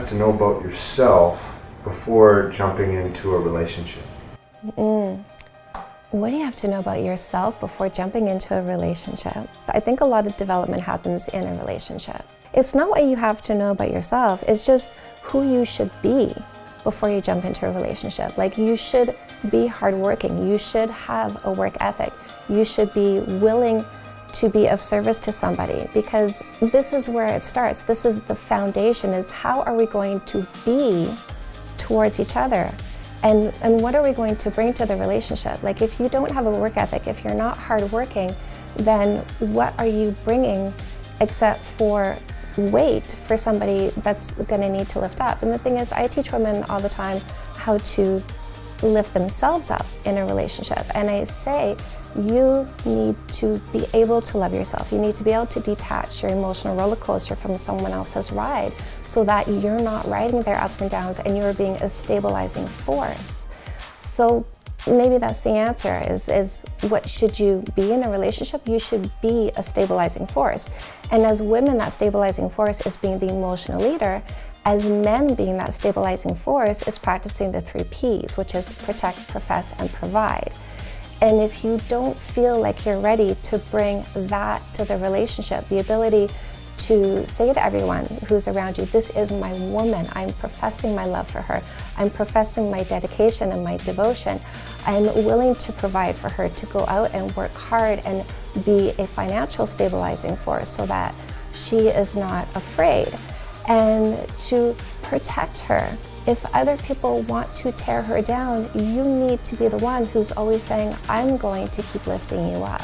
have to know about yourself before jumping into a relationship? What do you have to know about yourself before jumping into a relationship? I think a lot of development happens in a relationship. It's not what you have to know about yourself, it's just who you should be before you jump into a relationship. Like, you should be hardworking, you should have a work ethic, you should be willing to be of service to somebody, because this is where it starts. This is the foundation, is how are we going to be towards each other, and what are we going to bring to the relationship? Like, if you don't have a work ethic, if you're not hardworking, then what are you bringing except for weight for somebody that's going to need to lift up? And the thing is, I teach women all the time how to lift themselves up in a relationship, and I say you need to be able to love yourself. You need to be able to detach your emotional roller coaster from someone else's ride, so that you're not riding their ups and downs and you're being a stabilizing force. So maybe that's the answer, is what should you be in a relationship? You should be a stabilizing force. And as women, that stabilizing force is being the emotional leader. As men, being that stabilizing force is practicing the 3 Ps, which is protect, profess, and provide. And if you don't feel like you're ready to bring that to the relationship, the ability to say to everyone who's around you, this is my woman, I'm professing my love for her, I'm professing my dedication and my devotion, I'm willing to provide for her, to go out and work hard and be a financial stabilizing force so that she is not afraid, and to protect her. If other people want to tear her down, you need to be the one who's always saying, I'm going to keep lifting you up.